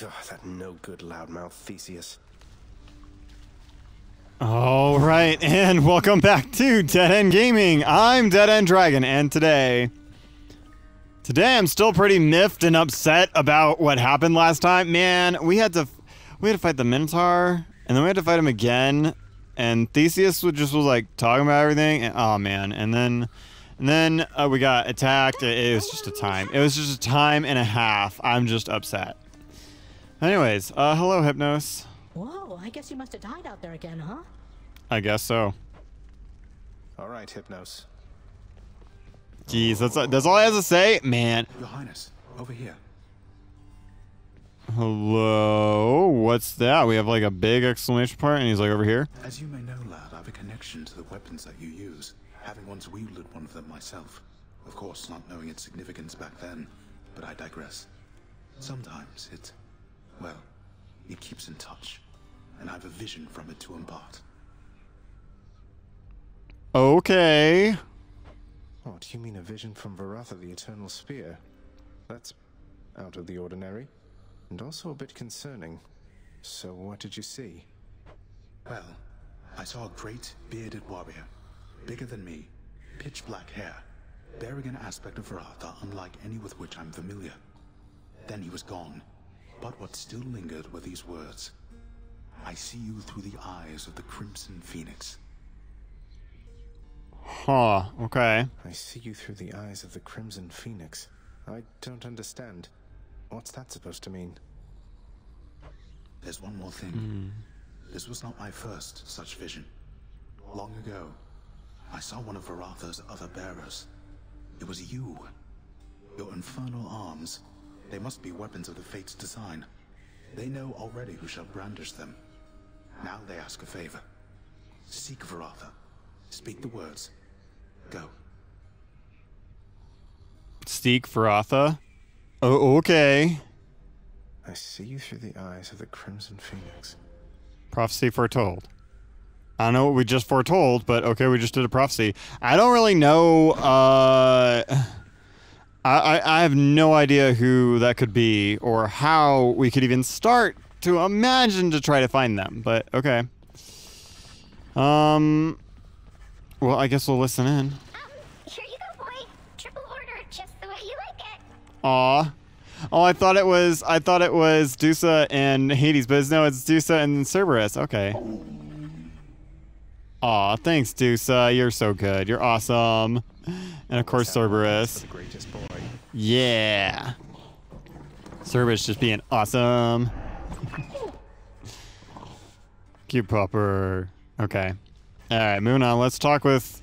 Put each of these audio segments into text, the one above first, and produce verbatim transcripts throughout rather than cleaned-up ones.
God, that no-good loudmouth Theseus. All right, and welcome back to Dead End Gaming. I'm Dead End Dragon, and today... Today I'm still pretty miffed and upset about what happened last time. Man, we had to... We had to fight the Minotaur, and then we had to fight him again, and Theseus would just was like talking about everything, and oh man, and then... And then uh, we got attacked. It, it was just a time. It was just a time and a half. I'm just upset. Anyways, uh, hello, Hypnos. Whoa, I guess you must have died out there again, huh? I guess so. All right, Hypnos. Jeez, that's, that's all I have to say? Man. Your Highness, over here. Hello? What's that? We have like a big exclamation point, and he's like, over here. As you may know, lad, I have a connection to the weapons that you use, having once wielded one of them myself. Of course, not knowing its significance back then, but I digress. Sometimes it... well... it keeps in touch, and I have a vision from it to impart. Okay. Oh, do you mean a vision from Varatha, the Eternal Spear? That's out of the ordinary, and also a bit concerning. So what did you see? Well, I saw a great bearded warrior, bigger than me, pitch black hair, bearing an aspect of Varatha unlike any with which I'm familiar. Then he was gone. But what still lingered were these words. I see you through the eyes of the Crimson Phoenix. Huh, okay. I see you through the eyes of the Crimson Phoenix. I don't understand. What's that supposed to mean? There's one more thing. Mm. This was not my first such vision. Long ago, I saw one of Varatha's other bearers. It was you. Your infernal arms. They must be weapons of the Fates' design. They know already who shall brandish them. Now they ask a favor. Seek Varatha. Speak the words. Go. Seek Varatha? Oh, okay. I see you through the eyes of the Crimson Phoenix. Prophecy foretold. I don't know what we just foretold, but okay, we just did a prophecy. I don't really know, uh... I, I have no idea who that could be, or how we could even start to imagine to try to find them, but okay. Um, well, I guess we'll listen in. Um, here you go, boy. Triple order, just the way you like it. Aw. Oh, I thought it was, I thought it was Dusa and Hades, but it's, no, it's Dusa and Cerberus. Okay. Aw, thanks, Dusa. You're so good. You're awesome. And of course, Cerberus. Yeah. Cerberus just being awesome. Cute popper. Okay. All right, moving on. Let's talk with.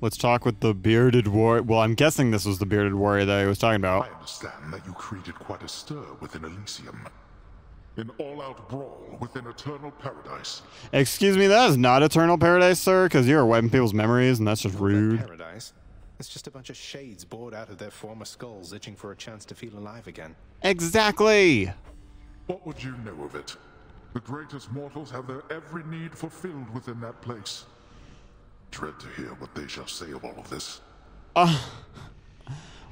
Let's talk with the bearded warrior. Well, I'm guessing this was the bearded warrior that I was talking about. I understand that you created quite a stir within Elysium. An all-out brawl within eternal paradise. Excuse me, that is not eternal paradise, sir, because you are wiping people's memories, and that's just rude. Paradise. It's just a bunch of shades bored out of their former skulls, itching for a chance to feel alive again. Exactly. What would you know of it? The greatest mortals have their every need fulfilled within that place. Dread to hear what they shall say of all of this. Uh,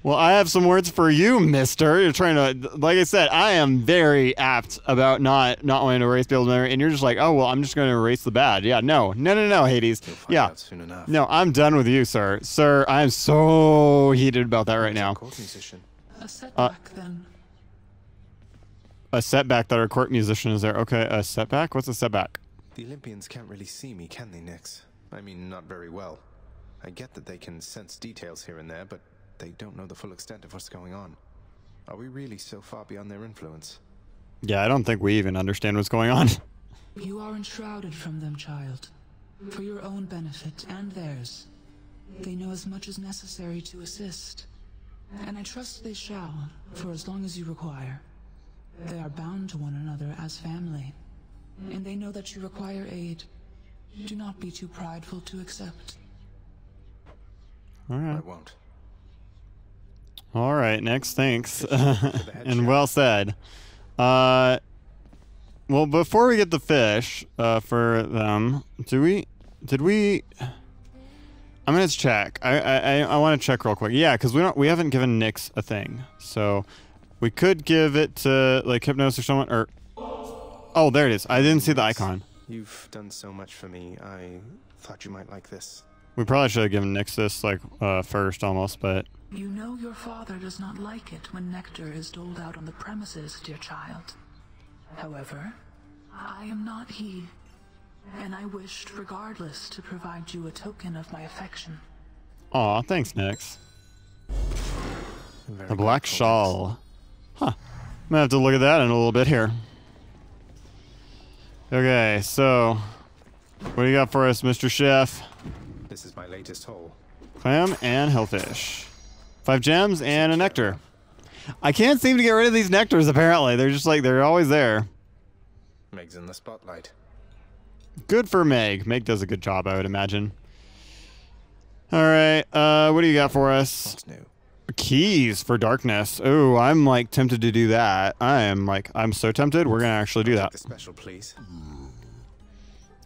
well, I have some words for you, mister. You're trying to, like I said, I am very apt about not not wanting to erase people's memory, and you're just like, oh, well, I'm just going to erase the bad. Yeah, no, no, no, no, Hades. You'll find yeah. out soon enough. No, I'm done with you, sir. Sir, I am so heated about that right now. A court musician. A setback, uh, then. A setback that our court musician is there. Okay, a setback? What's a setback? The Olympians can't really see me, can they, Nyx? I mean, not very well. I get that they can sense details here and there, but... they don't know the full extent of what's going on. Are we really so far beyond their influence? Yeah, I don't think we even understand what's going on. You are enshrouded from them, child. For your own benefit and theirs. They know as much as necessary to assist. And I trust they shall, for as long as you require. They are bound to one another as family. And they know that you require aid. Do not be too prideful to accept. All right. I won't. All right, next, thanks. And well said. Uh, well, before we get the fish uh, for them, do we? Did we? I'm gonna check. I I I want to check real quick. Yeah, because we don't. We haven't given Nyx a thing. So We could give it to, like, Hypnos or someone, or... Oh, there it is. I didn't see the icon. You've done so much for me. I thought you might like this. We probably should have given Nyx this, like, uh, first, almost, but... You know your father does not like it when nectar is doled out on the premises, dear child. However, I am not he, and I wished, regardless, to provide you a token of my affection. Aw, thanks, Nyx. The black shawl. Huh. I'm gonna have to look at that in a little bit here. Okay, so... What do you got for us, Mister Chef? This is my latest haul. Clam and hellfish. Five gems and a nectar. I can't seem to get rid of these nectars, apparently. They're just like, they're always there. Meg's in the spotlight. Good for Meg. Meg does a good job, I would imagine. Alright, uh, what do you got for us? What's new? Keys for darkness. Oh, I'm like tempted to do that. I am like, I'm so tempted. We're gonna actually do that. The special, please.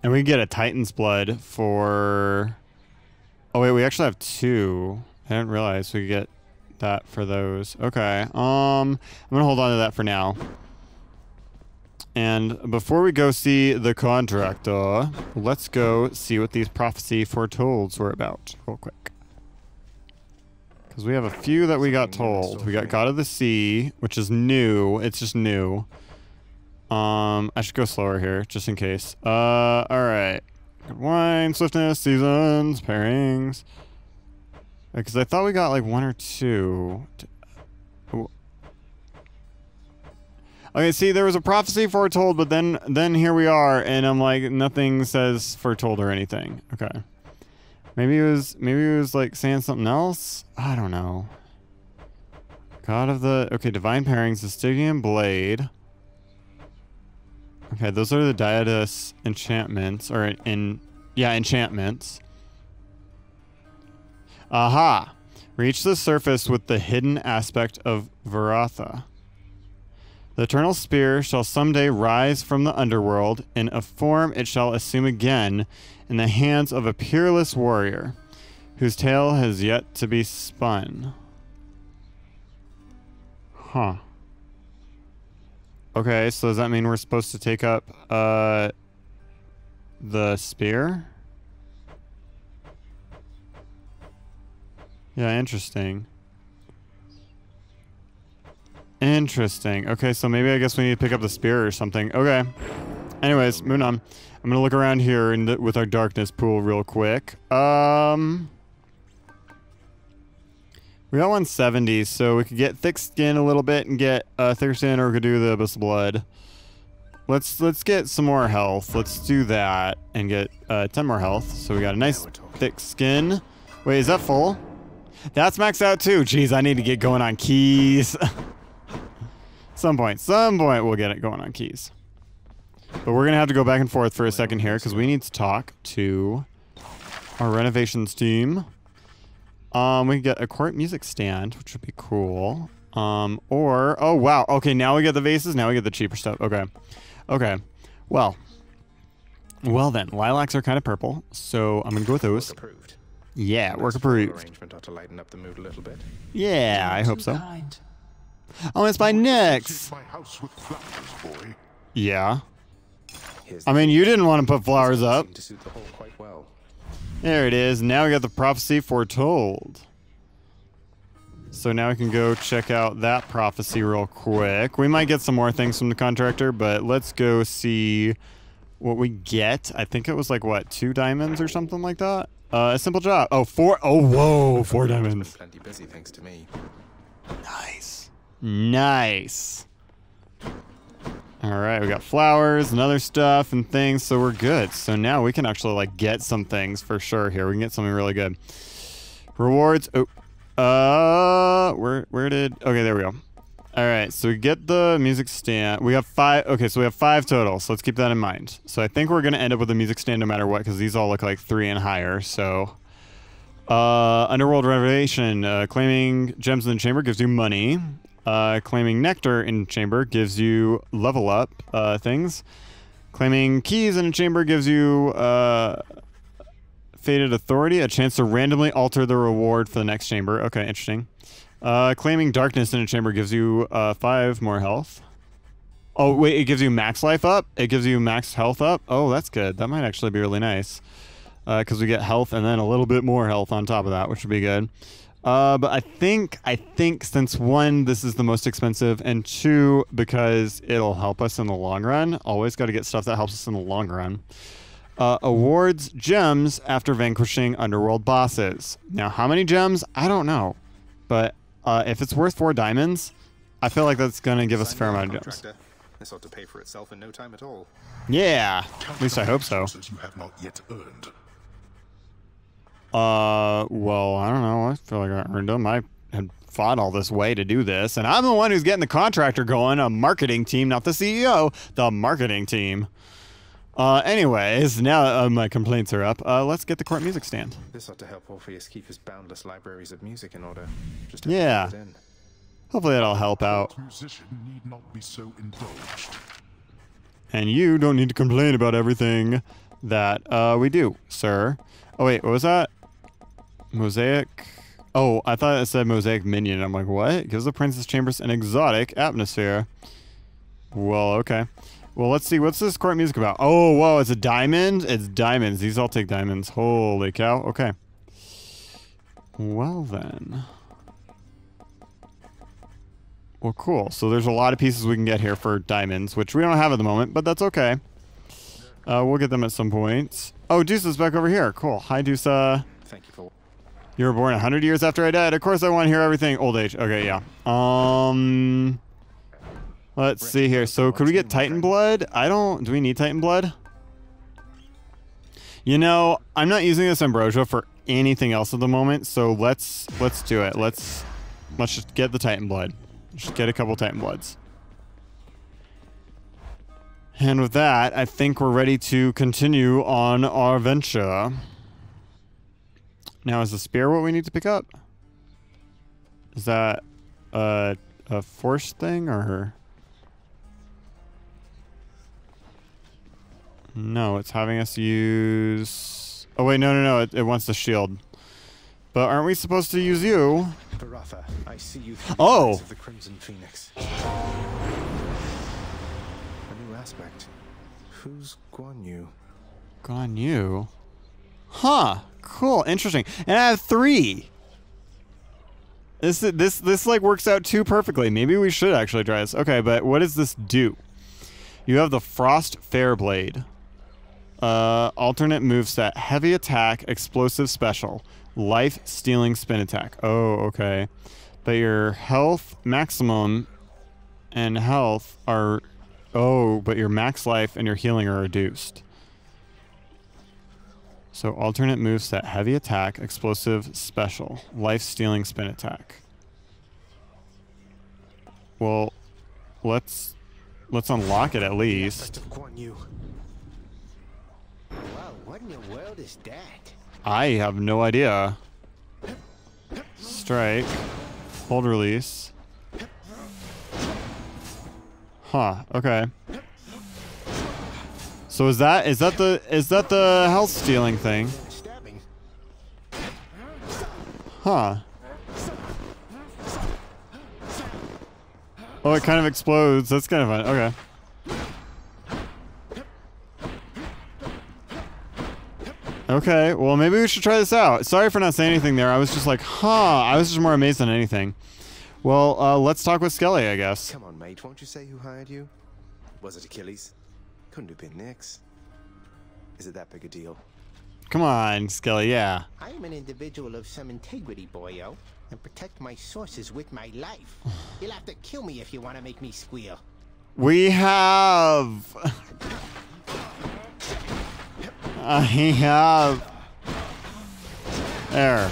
And we get a Titan's blood for. Oh wait, we actually have two. I didn't realize we could get that for those. Okay. Um, I'm gonna hold on to that for now. And before we go see the contractor, let's go see what these prophecy foretold were about, real quick. Because we have a few that we got told. We got God of the Sea, which is new. It's just new. Um, I should go slower here, just in case. Uh, alright. Wine, swiftness, seasons, pairings. Because I thought we got like one or two. Okay, see, there was a prophecy foretold, but then, then here we are, and I'm like, nothing says foretold or anything. Okay. Maybe it was, maybe it was like saying something else. I don't know. God of the, okay, divine pairings, the Stygian blade. Okay, those are the Deida's enchantments, or in, yeah, enchantments. Aha! Reach the surface with the hidden aspect of Varatha. The eternal spear shall someday rise from the underworld in a form it shall assume again in the hands of a peerless warrior whose tale has yet to be spun. Huh. Okay, so does that mean we're supposed to take up uh, the spear? Yeah, interesting. Interesting. Okay, so maybe I guess we need to pick up the spear or something. Okay. Anyways, moving on. I'm gonna look around here in the, with our darkness pool real quick. Um, we got one seventy, so we could get thick skin a little bit and get uh, thicker skin, or we could do the abyss blood. Let's let's get some more health. Let's do that and get uh, ten more health. So we got a nice thick skin. Wait, is that full? That's maxed out too. Jeez, I need to get going on keys. Some point, some point we'll get it going on keys. But we're going to have to go back and forth for a second here because we need to talk to our renovations team. Um, we can get a court music stand, which would be cool. Um, or, oh wow, okay, now we get the vases, now we get the cheaper stuff. Okay, okay. Well, well then, lilacs are kind of purple, so I'm going to go with those. Work approved. Yeah, work approved. Arrangement ought to lighten up the mood a little bit. Yeah, I hope so. Oh, it's by Nyx. Yeah. I mean, you didn't want to put flowers up. There it is. Now we got the prophecy foretold. So now we can go check out that prophecy real quick. We might get some more things from the contractor, but let's go see what we get. I think it was like, what, two diamonds or something like that? Uh, a simple job. Oh, four. Oh, whoa, four diamonds. Plenty busy, thanks to me. Nice. Nice. All right, we got flowers and other stuff and things, so we're good. So now we can actually like get some things for sure here. We can get something really good. Rewards. Oh, uh, where where did? Okay, there we go. All right, so we get the music stand. We have five. Okay, so we have five total. So let's keep that in mind. So I think we're gonna end up with a music stand no matter what because these all look like three and higher. So, uh, underworld revelation, uh, claiming gems in the chamber gives you money. Uh, claiming nectar in chamber gives you level up uh, things. Claiming keys in a chamber gives you uh, fated authority, a chance to randomly alter the reward for the next chamber. Okay, interesting. Uh, claiming darkness in a chamber gives you uh, five more health. Oh, wait, it gives you max life up? It gives you max health up? Oh, that's good. That might actually be really nice. Because uh, we get health and then a little bit more health on top of that, which would be good. Uh, but I think, I think since one, this is the most expensive, and two, because it'll help us in the long run. Always got to get stuff that helps us in the long run. Uh, awards gems after vanquishing underworld bosses. Now, how many gems? I don't know. But uh, if it's worth four diamonds, I feel like that's going to give us a fair amount of gems. This ought to pay for itself in no time at all. Yeah, at least I hope so. You have not yet earned. Uh, well, I don't know. I feel like I earned them. I had fought all this way to do this, and I'm the one who's getting the contractor going, a marketing team, not the C E O, the marketing team. Uh, anyways, now uh, my complaints are up. Uh, let's get the court music stand. This ought to help Orpheus keep his boundless libraries of music in order. Just yeah. Hopefully that'll help out. Need not be so indulged. And you don't need to complain about everything that uh, we do, sir. Oh wait, what was that? Mosaic? Oh, I thought it said Mosaic Minion. I'm like, what? It gives the Princess Chambers an exotic atmosphere. Well, okay. Well, let's see. What's this court music about? Oh, whoa, it's a diamond? It's diamonds. These all take diamonds. Holy cow. Okay. Well then... Well, cool. So there's a lot of pieces we can get here for diamonds, which we don't have at the moment, but that's okay. Uh, we'll get them at some point. Oh, Dusa's back over here. Cool. Hi, Dusa. Thank you for... You were born one hundred years after I died. Of course I want to hear everything. Old age. Okay, yeah. Um, let's see here. So could we get Titan Blood? I don't... Do we need Titan Blood? You know, I'm not using this Ambrosia for anything else at the moment, so let's let's do it. Let's, let's just get the Titan Blood. Just get a couple Titan Bloods. And with that, I think we're ready to continue on our venture. Now, is the spear what we need to pick up? Is that a, a force thing or her? No, it's having us use... Oh, wait, no, no, no. It, it wants the shield. But aren't we supposed to use you? Varatha, I see you through the oh. eyes of the Crimson Phoenix. A new aspect. Who's Guan Yu? Guan Yu? Huh. Cool. Interesting. And I have three. This this this like works out too perfectly. Maybe we should actually try this. Okay, but what does this do? You have the Frost Fairblade. Uh, alternate moveset. Heavy attack. Explosive special. Life-stealing spin attack. Oh, okay. But your health maximum and health are... Oh, but your max life and your healing are reduced. So alternate moveset, heavy attack, explosive special, life-stealing spin attack. Well, let's let's unlock it at least. Wow, what in the world is that? I have no idea. Strike. Hold release. Huh, okay. So is that is that the is that the health stealing thing? Huh. Oh, it kind of explodes. That's kind of fun. Okay. Okay, well maybe we should try this out. Sorry for not saying anything there. I was just like, huh. I was just more amazed than anything. Well, uh, let's talk with Skelly, I guess. Come on, mate. Won't you say who hired you? Was it Achilles? Couldn't have been Nyx. Is it that big a deal? Come on, Skelly, yeah. I'm an individual of some integrity, boyo, and protect my sources with my life. You'll have to kill me if you want to make me squeal. We have... I have... There.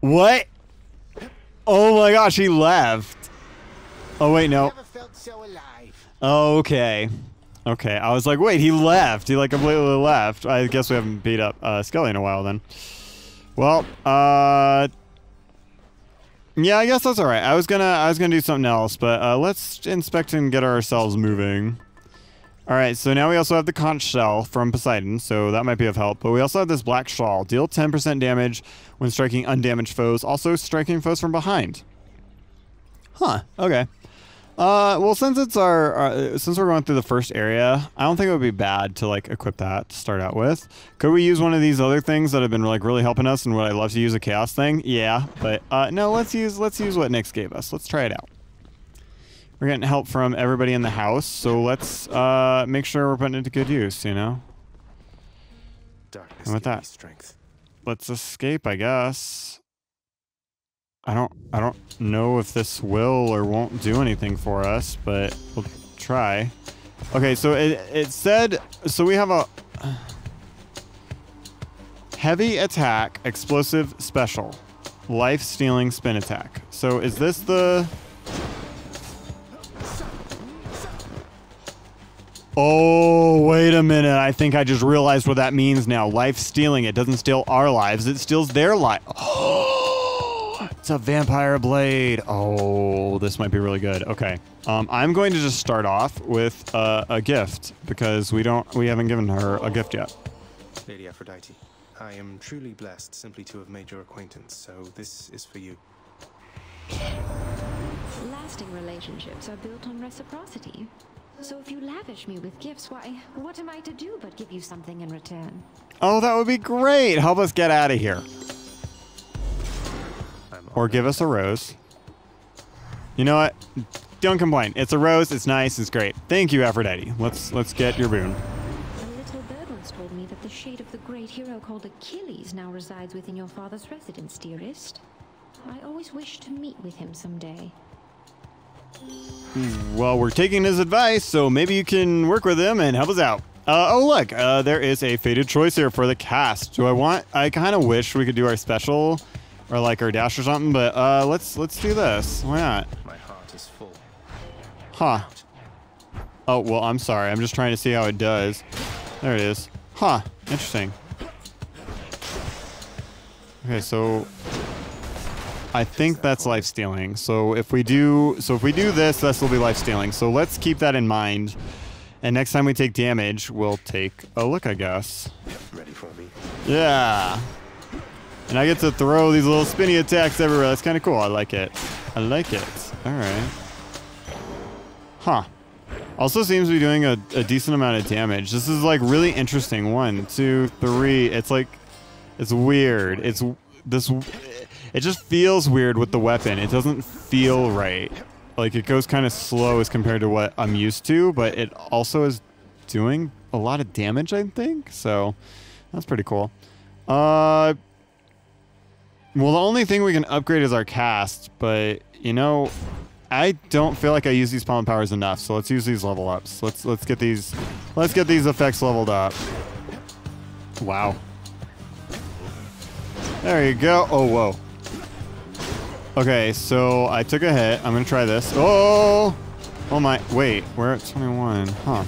What? Oh my gosh, he left. Oh wait, no. Oh, okay. Okay, I was like, wait, he left. He like completely left. I guess we haven't beat up uh, Skelly in a while then. Well, uh... yeah, I guess that's alright. I was gonna I was gonna do something else, but uh, let's inspect and get ourselves moving. Alright, so now we also have the conch shell from Poseidon, so that might be of help. But we also have this black shawl. Deal ten percent damage when striking undamaged foes. Also striking foes from behind. Huh, okay. Uh, well, since it's our, our... Since we're going through the first area, I don't think it would be bad to, like, equip that to start out with. Could we use one of these other things that have been, like, really helping us and would I love to use a Chaos thing? Yeah, but, uh, no, let's use, let's use what Nyx gave us. Let's try it out. We're getting help from everybody in the house, so let's uh, make sure we're putting it to good use, you know? Darkness and with that, strength. Let's escape, I guess. I don't I don't know if this will or won't do anything for us, but we'll try. Okay, so it, it said... So we have a... Heavy attack, explosive special. Life-stealing spin attack. So is this the... Oh, wait a minute. I think I just realized what that means now. Life stealing. It doesn't steal our lives. It steals their life. Oh, it's a vampire blade. Oh, this might be really good. Okay. Um, I'm going to just start off with uh, a gift because we don't, we haven't given her a gift yet. Lady Aphrodite, I am truly blessed simply to have made your acquaintance. So this is for you. Lasting relationships are built on reciprocity. So if you lavish me with gifts, why, what am I to do but give you something in return? Oh, that would be great. Help us get out of here. Or give us a rose. You know what? Don't complain. It's a rose. It's nice. It's great. Thank you, Aphrodite. Let's let's get your boon. A little bird once told me that the shade of the great hero called Achilles now resides within your father's residence, dearest. I always wish to meet with him someday. Well, we're taking his advice, so maybe you can work with him and help us out. Uh, oh, look, uh, there is a fated choice here for the cast. Do I want... I kind of wish we could do our special or like our dash or something, but uh, let's let's do this. Why not? My heart is full. Huh. Oh, well, I'm sorry. I'm just trying to see how it does. There it is. Huh. Interesting. Okay, so... I think that's life stealing. So if we do, so if we do this, this will be life stealing. So let's keep that in mind. And next time we take damage, we'll take a look, I guess. Ready for me? Yeah. And I get to throw these little spinny attacks everywhere. That's kind of cool. I like it. I like it. All right. Huh. Also seems to be doing a, a decent amount of damage. This is like really interesting. One, two, three. It's like, it's weird. It's this. It just feels weird with the weapon. It doesn't feel right. Like, it goes kind of slow as compared to what I'm used to, but it also is doing a lot of damage, I think. So, that's pretty cool. Uh, well, the only thing we can upgrade is our cast, but, you know, I don't feel like I use these palm powers enough, so let's use these level ups. Let's, let's, get, these, let's get these effects leveled up. Wow. There you go. Oh, whoa. Okay, so I took a hit. I'm gonna try this. Oh! Oh my, wait, we're at twenty-one, huh.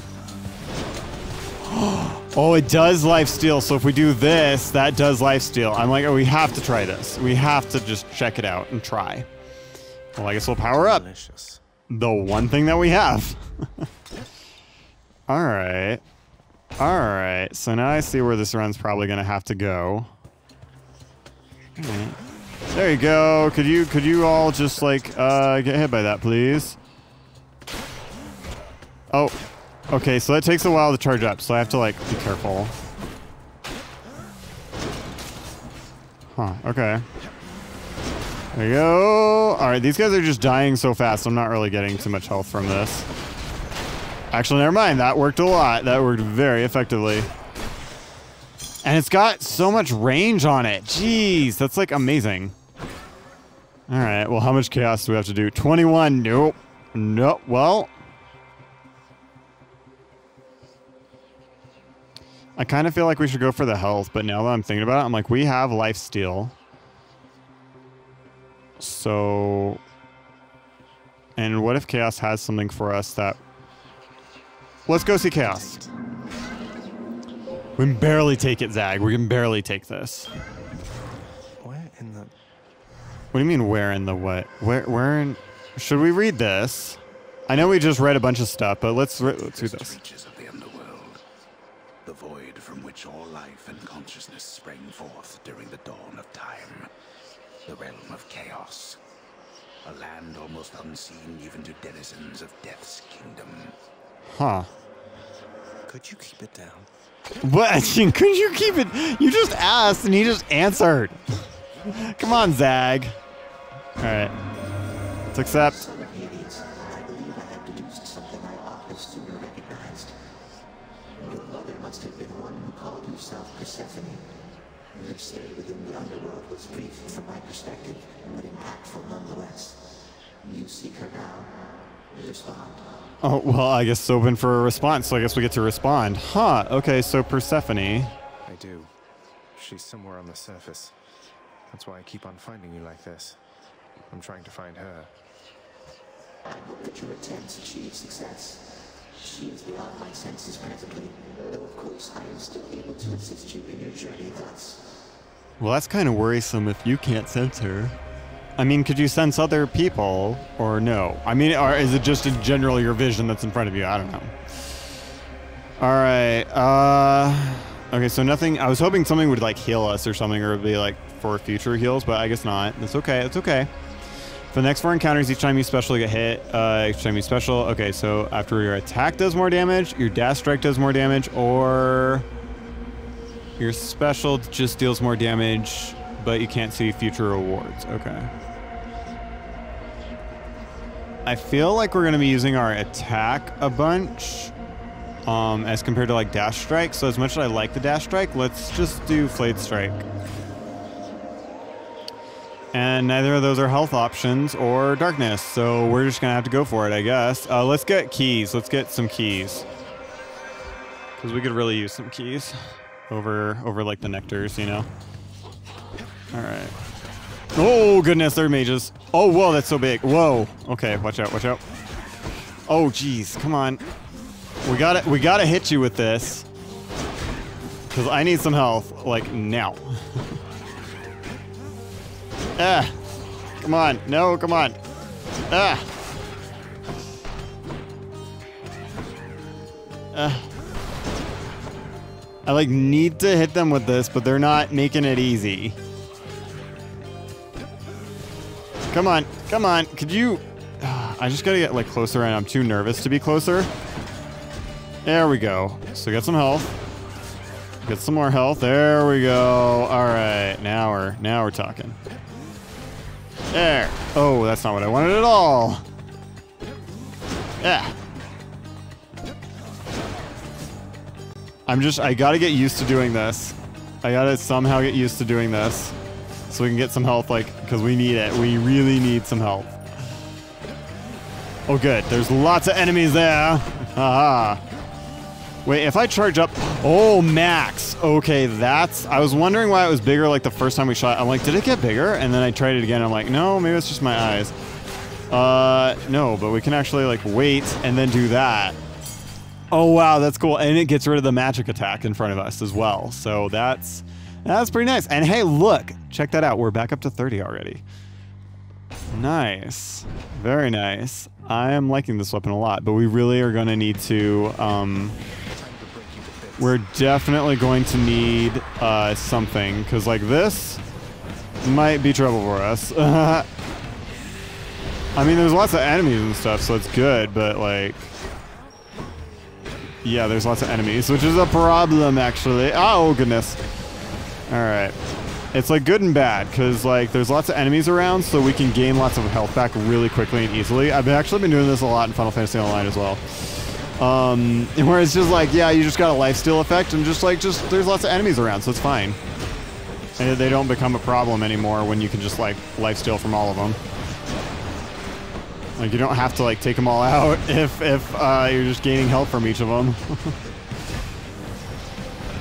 Oh, it does lifesteal, so if we do this, that does lifesteal. I'm like, oh, we have to try this. We have to just check it out and try. Well, I guess we'll power up. Delicious. The one thing that we have. All right. All right, so now I see where this run's probably gonna have to go. All right. There you go. Could you could you all just like uh, get hit by that, please? Oh, okay. So that takes a while to charge up. So I have to like be careful. Huh. Okay. There you go. All right. These guys are just dying so fast. I'm not really getting too much health from this. Actually, never mind. That worked a lot. That worked very effectively. And it's got so much range on it. Jeez, that's like amazing. All right, well, how much chaos do we have to do? twenty-one, nope, nope, well. I kind of feel like we should go for the health, but now that I'm thinking about it, I'm like, we have lifesteal. So, and what if chaos has something for us that, let's go see chaos. We can barely take it, Zag. We can barely take this. Where in the... What do you mean, where in the what? Where, where in... Should we read this? I know we just read a bunch of stuff, but let's, re let's do this. void from which all life and consciousness sprang forth during the dawn of time. The realm of Chaos. A land almost unseen even to denizens of Death's kingdom. Huh. Could you keep it down? What? Could you keep it? You just asked and he just answered. Come on, Zag. All right. Let's accept. I believe I have deduced something I ought to have sooner recognized. Your mother must have been one who called herself Persephone. Her stay within the underworld was brief from my perspective, but impactful nonetheless. You seek her now. Respond. Oh, well, I guess it's open for a response, so I guess we get to respond. Huh, okay, so Persephone. I do. She's somewhere on the surface. That's why I keep on finding you like this. I'm trying to find her. I hope that your attempts achieve success. She is beyond my senses presently, though of course I am still able to assist you in your journey thus. Well, that's kind of worrisome if you can't sense her. I mean, could you sense other people, or no? I mean, or is it just in general your vision that's in front of you? I don't know. Alright, uh... okay, so nothing... I was hoping something would, like, heal us or something, or it would be, like, for future heals, but I guess not. That's okay, it's okay. For the next four encounters, each time you special get hit, uh, each time you special, okay, so after your attack does more damage, your dash strike does more damage, or your special just deals more damage, but you can't see future rewards. Okay. I feel like we're going to be using our attack a bunch um, as compared to like dash strike, so as much as I like the dash strike, let's just do flayed strike. And neither of those are health options or darkness, so we're just gonna have to go for it, I guess. Uh, let's get keys. Let's get some keys, because we could really use some keys over over like the nectars, you know. All right. Oh goodness, they're mages. Oh whoa, that's so big. Whoa. Okay, watch out, watch out. Oh jeez, come on. We gotta we gotta hit you with this, because I need some health like now. Ah, come on, no, come on. Ah. Ah. I like need to hit them with this, but they're not making it easy. Come on, come on, could you? I just gotta get like closer and I'm too nervous to be closer. There we go, so get some health. Get some more health, there we go. All right, now we're, now we're talking. There. Oh, that's not what I wanted at all. Yeah. I'm just, I gotta get used to doing this. I gotta somehow get used to doing this so we can get some health, like, because we need it. We really need some health. Oh, good. There's lots of enemies there. Haha. Wait, if I charge up, oh, max. Okay, that's, I was wondering why it was bigger like the first time we shot. I'm like, did it get bigger? And then I tried it again. And I'm like, no, maybe it's just my eyes. Uh, no, but we can actually like wait and then do that. Oh, wow, that's cool. And it gets rid of the magic attack in front of us as well. So that's, that's pretty nice. And hey, look, check that out. We're back up to thirty already. Nice. Very nice. I am liking this weapon a lot, but we really are going to need to, um... we're definitely going to need uh, something, because like this might be trouble for us. I mean, there's lots of enemies and stuff, so it's good, but like, yeah, there's lots of enemies, which is a problem actually. Oh goodness. All right. It's like good and bad, because like there's lots of enemies around, so we can gain lots of health back really quickly and easily. I've actually been doing this a lot in Final Fantasy Online as well. Um, where it's just like, yeah, you just got a lifesteal effect and just like, just, there's lots of enemies around, so it's fine. And they don't become a problem anymore when you can just like lifesteal from all of them. Like you don't have to like take them all out if, if, uh, you're just gaining health from each of them.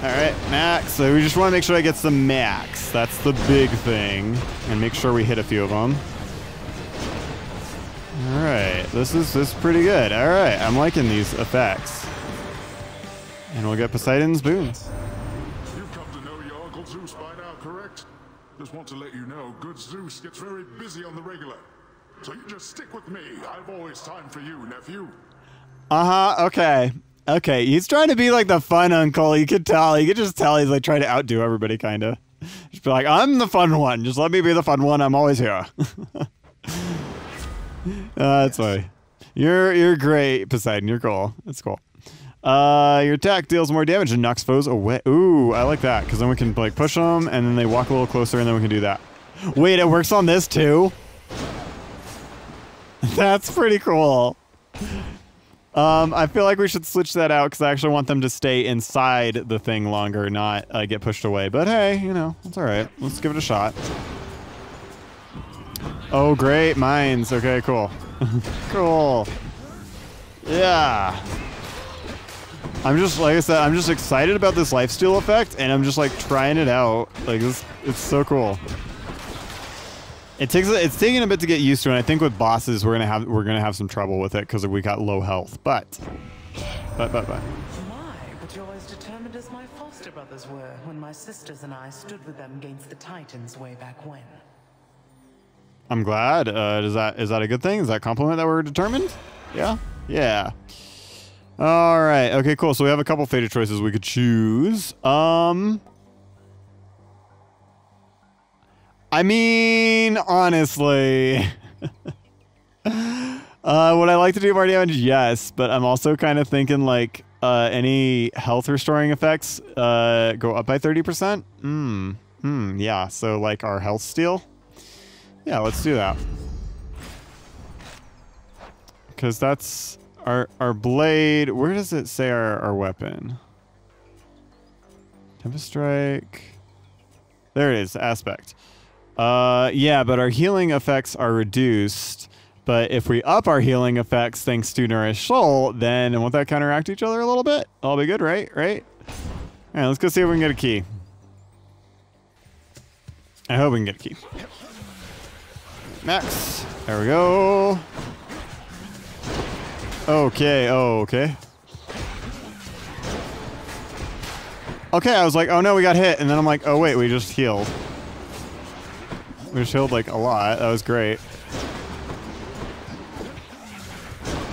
All right, max. So we just want to make sure I get some max. That's the big thing. And make sure we hit a few of them. All right, this is this is pretty good. All right, I'm liking these effects. And we'll get Poseidon's boons. You've come to know your Uncle Zeus by now, correct? Just want to let you know, good Zeus gets very busy on the regular. So you just stick with me. I've always time for you, nephew. Uh-huh, okay. Okay, he's trying to be like the fun uncle. You could tell. You could just tell he's like trying to outdo everybody, kind of. Just be like, I'm the fun one. Just let me be the fun one. I'm always here. uh, that's funny. You're you're great, Poseidon. You're cool. That's cool. Uh, your attack deals more damage and knocks foes away. Ooh, I like that, because then we can like push them, and then they walk a little closer, and then we can do that. Wait, it works on this too? That's pretty cool. Um, I feel like we should switch that out, because I actually want them to stay inside the thing longer, not uh, get pushed away. But hey, you know, it's all right. Let's give it a shot. Oh, great. Mines. Okay, cool. Cool. Yeah. I'm just, like I said, I'm just excited about this lifesteal effect, and I'm just, like, trying it out. Like, this, it's so cool. It takes, it's taking a bit to get used to, and I think with bosses, we're gonna have, we're gonna have some trouble with it, because we got low health, but, but, but, but. My, but you're as determined as my foster brothers were when my sisters and I stood with them against the Titans way back when. I'm glad. Uh, is that, is that a good thing? Is that a compliment that we're determined? Yeah? Yeah. All right. Okay, cool. So we have a couple fated choices we could choose. Um, I mean, honestly, uh, would I like to do more damage? Yes, but I'm also kind of thinking like uh, any health restoring effects uh, go up by thirty percent. Hmm. Hmm. Yeah. So like our health steal. Yeah, let's do that. Because that's... Our, our blade, where does it say our, our weapon? Tempest Strike. There it is, aspect. Uh, yeah, but our healing effects are reduced. But if we up our healing effects thanks to Nourish Soul, then won't that counteract each other a little bit? That'll be good, right? Right? All right, let's go see if we can get a key. I hope we can get a key. Max. There we go. Okay, oh, okay. Okay, I was like, oh no, we got hit. And then I'm like, oh wait, we just healed. We just healed like a lot. That was great.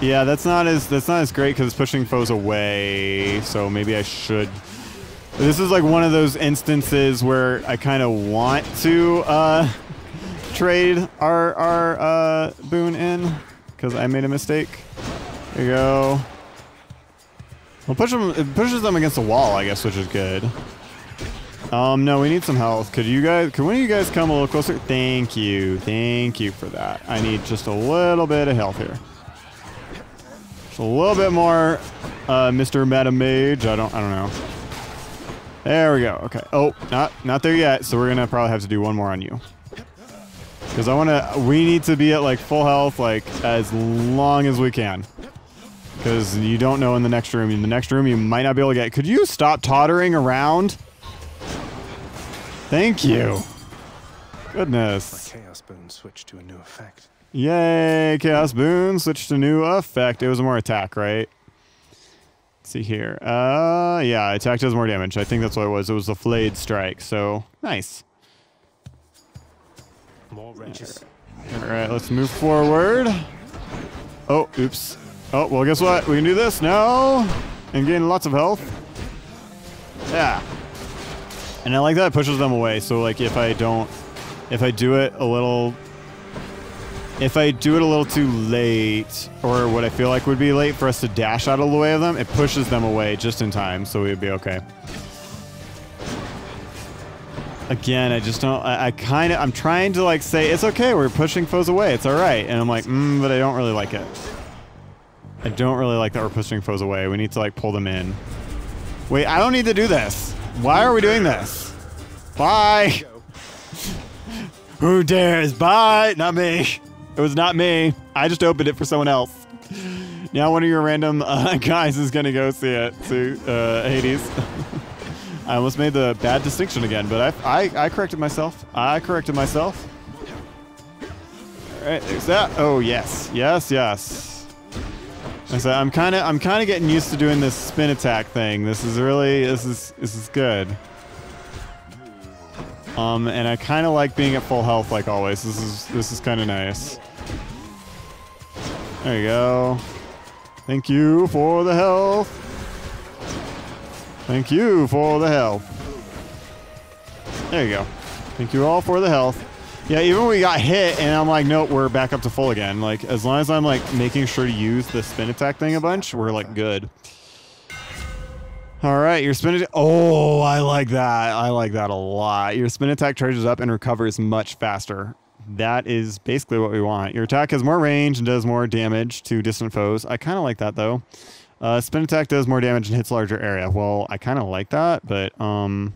Yeah, that's not as, that's not as great because it's pushing foes away. So maybe I should. This is like one of those instances where I kind of want to uh, trade our, our uh, boon in because I made a mistake. There you go. Well, push them, it pushes them against the wall, I guess, which is good. Um, no, we need some health. Could you guys, could one of you guys come a little closer? Thank you. Thank you for that. I need just a little bit of health here. Just a little bit more, uh, Mister Meta Mage. I don't, I don't know. There we go. Okay. Oh, not, not there yet. So we're going to probably have to do one more on you. Because I want to, we need to be at like full health, like as long as we can. Because you don't know in the next room. In the next room, you might not be able to get... Could you stop tottering around? Thank you. Goodness. My Chaos Boon switched to a new effect. Yay! Chaos Boon switched to new effect. It was more attack, right? Let's see here. Uh, yeah, attack does more damage. I think that's what it was. It was the flayed strike. So, nice. More wrenches. Alright, let's move forward. Oh, oops. Oh, well, guess what? We can do this now and gain lots of health. Yeah. And I like that it pushes them away. So, like, if I don't, if I do it a little, if I do it a little too late, or what I feel like would be late for us to dash out of the way of them, it pushes them away just in time. So we'd be okay. Again, I just don't, I, I kind of, I'm trying to, like, say, it's okay. We're pushing foes away. It's all right. And I'm like, mm, but I don't really like it. I don't really like that we're pushing foes away. We need to like pull them in. Wait, I don't need to do this. Why are we doing this? Bye. Who dares? Bye. Not me. It was not me. I just opened it for someone else. Now one of your random uh, guys is gonna go see it to uh, Hades. I almost made the bad distinction again, but I, I I corrected myself. I corrected myself. All right, there's that. Oh yes, yes, yes. So I'm kind of I'm kind of getting used to doing this spin attack thing. This is really this is this is good. Um, and I kind of like being at full health like always. This is this is kind of nice. There you go. Thank you for the health. Thank you for the health. There you go. Thank you all for the health. Yeah, even when we got hit and I'm like, nope, we're back up to full again. Like, as long as I'm like making sure to use the spin attack thing a bunch, we're like good. All right, your spin attack. Oh, I like that. I like that a lot. Your spin attack charges up and recovers much faster. That is basically what we want. Your attack has more range and does more damage to distant foes. I kind of like that though. Uh, spin attack does more damage and hits larger area. Well, I kind of like that, but um.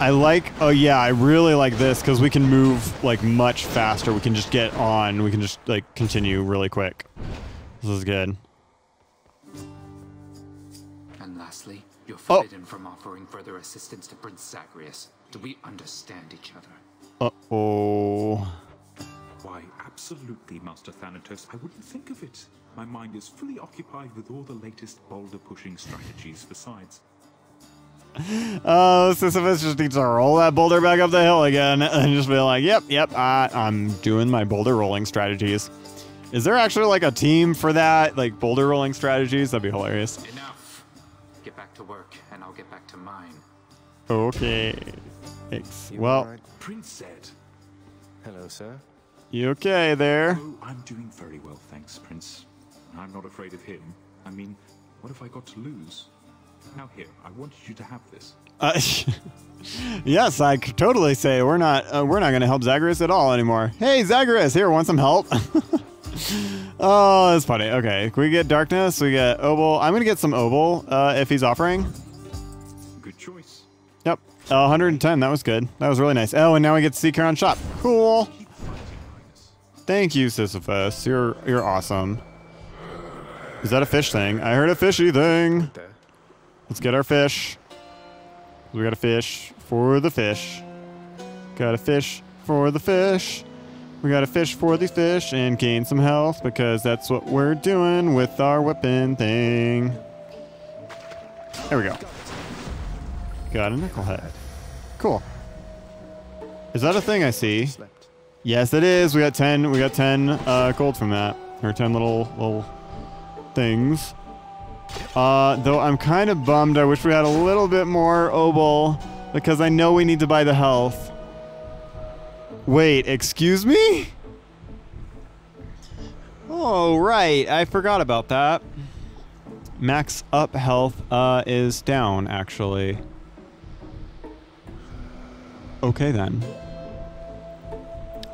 I like, oh yeah, I really like this because we can move like much faster. We can just get on. We can just like continue really quick. This is good. And lastly, you're forbidden oh. from offering further assistance to Prince Zagreus. Do we understand each other? Uh-oh. Why, absolutely, Master Thanatos. I wouldn't think of it. My mind is fully occupied with all the latest boulder-pushing strategies besides. Oh, Sisyphus just needs to roll that boulder back up the hill again and just be like, yep, yep, I, I'm doing my boulder rolling strategies. Is there actually like a team for that? Like boulder rolling strategies? That'd be hilarious. Enough. Get back to work and I'll get back to mine. Okay. Thanks. You well. Right. Prince said. Hello, sir. You okay there? Oh, I'm doing very well, thanks, Prince. I'm not afraid of him. I mean, what have I got to lose? Now here, I wanted you to have this. Uh, yes, I could totally say we're not uh, we're not going to help Zagreus at all anymore. Hey, Zagreus, here, want some help? Oh, that's funny. Okay, can we get darkness? We get Obel. I'm going to get some Obel uh, if he's offering. Good choice. Yep, uh, one hundred ten. That was good. That was really nice. Oh, and now we get to see Charon shop. Cool. Thank you, Sisyphus. You're you're awesome. Is that a fish thing? I heard a fishy thing. Let's get our fish. We got a fish for the fish. Got a fish for the fish. We got a fish for the fish and gain some health because that's what we're doing with our weapon thing. There we go. Got a knucklehead. Cool. Is that a thing I see? Yes, it is. We got ten. We got ten uh, gold from that, or ten little little things. Uh, though I'm kind of bummed. I wish we had a little bit more Obel because I know we need to buy the health. Wait, excuse me? Oh, right. I forgot about that. Max up health uh, is down, actually. Okay, then.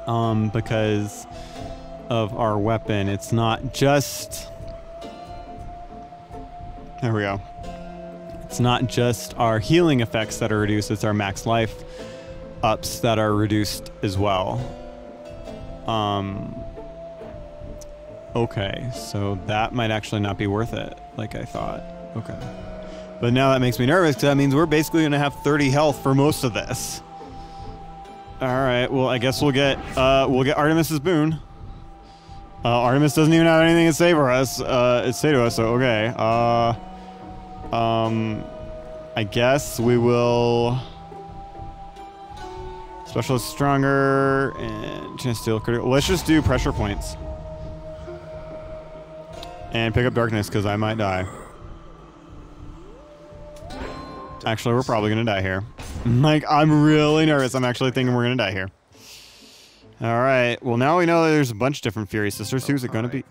Um, because of our weapon. It's not just... There we go. It's not just our healing effects that are reduced, it's our max life ups that are reduced as well. Um, okay, so that might actually not be worth it, like I thought. Okay. But now that makes me nervous, because that means we're basically going to have thirty health for most of this. All right, well, I guess we'll get, uh, we'll get Artemis's boon. Uh, Artemis doesn't even have anything to say for us, uh, to say to us, so okay. Uh... Um, I guess we will specialist stronger and chance to steal critical. Let's just do pressure points and pick up darkness because I might die. Actually, we're probably gonna die here. Like, I'm really nervous. I'm actually thinking we're gonna die here. All right. Well, now we know there's a bunch of different Fury Sisters. Who's it gonna be?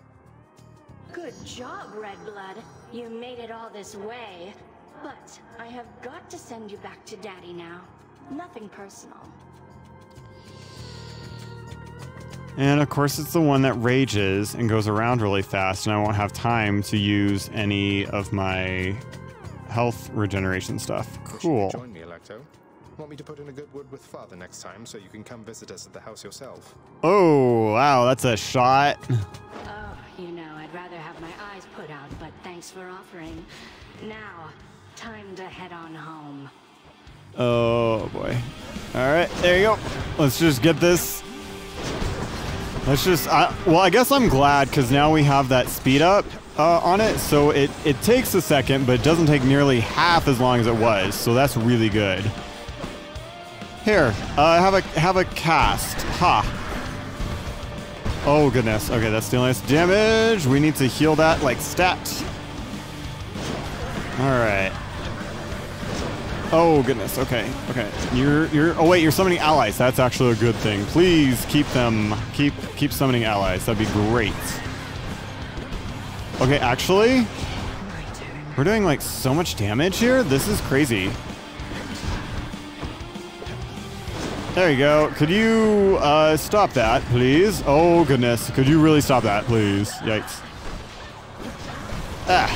Good job, Red Blood. You made it all this way, but I have got to send you back to Daddy now. Nothing personal. And of course it's the one that rages and goes around really fast, and I won't have time to use any of my health regeneration stuff. Cool. Join me, Electo. Want me to put in a good word with Father next time so you can come visit us at the house yourself. Oh, wow, that's a shot. Oh, you know, I'd rather have my eyes put out, but thanks for offering. Now, time to head on home. Oh, boy. All right, there you go. Let's just get this. Let's just, I, well, I guess I'm glad because now we have that speed up uh, on it. So it, it takes a second, but it doesn't take nearly half as long as it was. So that's really good. Here, uh, have a have a cast. Ha. Oh, goodness. Okay, that's still nice damage. We need to heal that like stat. Alright. Oh goodness, okay, okay. You're you're oh wait, you're summoning allies. That's actually a good thing. Please keep them keep keep summoning allies. That'd be great. Okay, actually, we're doing like so much damage here. This is crazy. There you go. Could you uh, stop that, please? Oh, goodness. Could you really stop that, please? Yikes. Ah.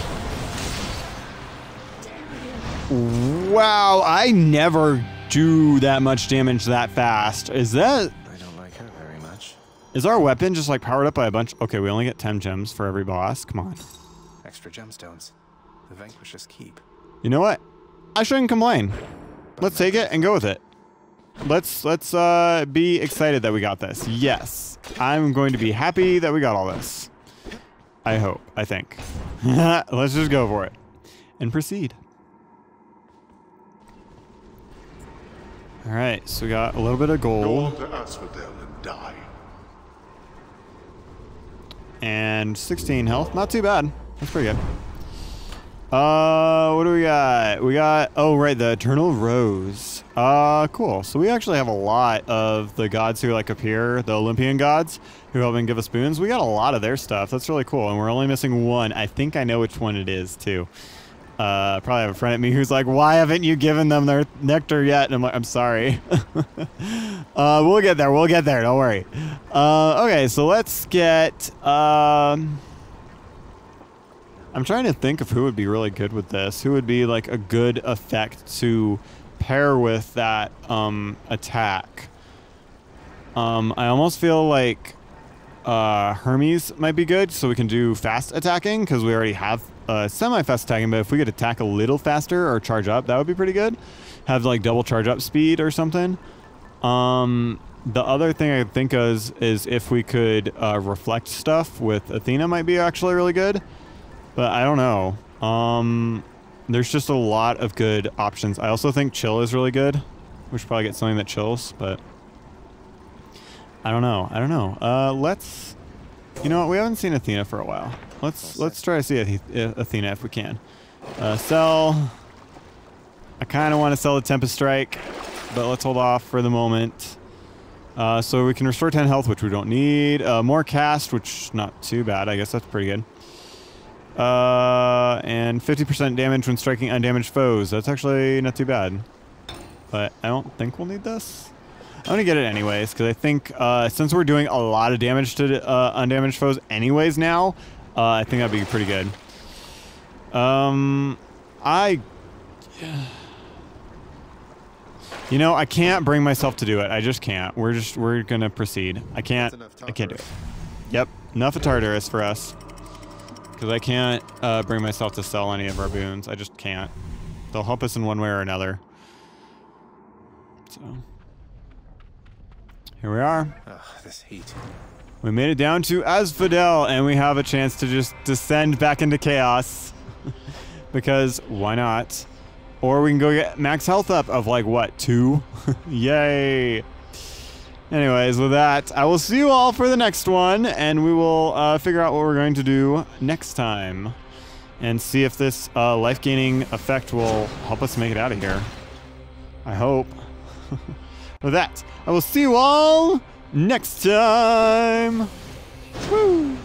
Wow, I never do that much damage that fast. Is that... I don't like her very much. Is our weapon just like powered up by a bunch? Okay, we only get ten gems for every boss. Come on. Extra gemstones. The vanquishers keep. You know what? I shouldn't complain. Let's take it and go with it. Let's let's uh, be excited that we got this. Yes, I'm going to be happy that we got all this. I hope. I think. Let's just go for it and proceed. All right, so we got a little bit of gold. Go to Asphodel and die. And sixteen health. Not too bad. That's pretty good. Uh, what do we got? We got, oh right, the Eternal Rose. Uh, cool. So we actually have a lot of the gods who like appear, the Olympian gods who help and give us boons. We got a lot of their stuff. That's really cool. And we're only missing one. I think I know which one it is too. Uh, probably have a friend at me who's like, why haven't you given them their nectar yet? And I'm like, I'm sorry. uh, we'll get there. We'll get there. Don't worry. Uh, okay. So let's get, um... I'm trying to think of who would be really good with this. Who would be like a good effect to pair with that um, attack? Um, I almost feel like uh, Hermes might be good, so we can do fast attacking because we already have uh, semi-fast attacking. But if we could attack a little faster or charge up, that would be pretty good. Have like double charge up speed or something. Um, the other thing I think of is, is if we could uh, reflect stuff with Athena, might be actually really good. But I don't know. Um, there's just a lot of good options. I also think chill is really good. We should probably get something that chills, but I don't know. I don't know. Uh, let's, you know what? We haven't seen Athena for a while. Let's let's try to see Athena if we can. Uh, sell. I kind of want to sell the Tempest Strike, but let's hold off for the moment. Uh, so we can restore ten health, which we don't need. Uh, more cast, which not too bad. I guess that's pretty good. Uh, and fifty percent damage when striking undamaged foes. That's actually not too bad. But I don't think we'll need this. I'm going to get it anyways, because I think uh, since we're doing a lot of damage to uh, undamaged foes anyways now, uh, I think that'd be pretty good. Um, I... You know, I can't bring myself to do it. I just can't. We're just, we're going to proceed. I can't, I can't do it. Yep, enough of Tartarus for us. Because I can't uh, bring myself to sell any of our boons. I just can't. They'll help us in one way or another. So here we are. Ugh, this heat. We made it down to Asphodel, and we have a chance to just descend back into chaos. Because why not? Or we can go get max health up of like what, two? Yay! Anyways, with that, I will see you all for the next one, and we will uh, figure out what we're going to do next time and see if this uh, life-gaining effect will help us make it out of here. I hope. With that, I will see you all next time. Woo!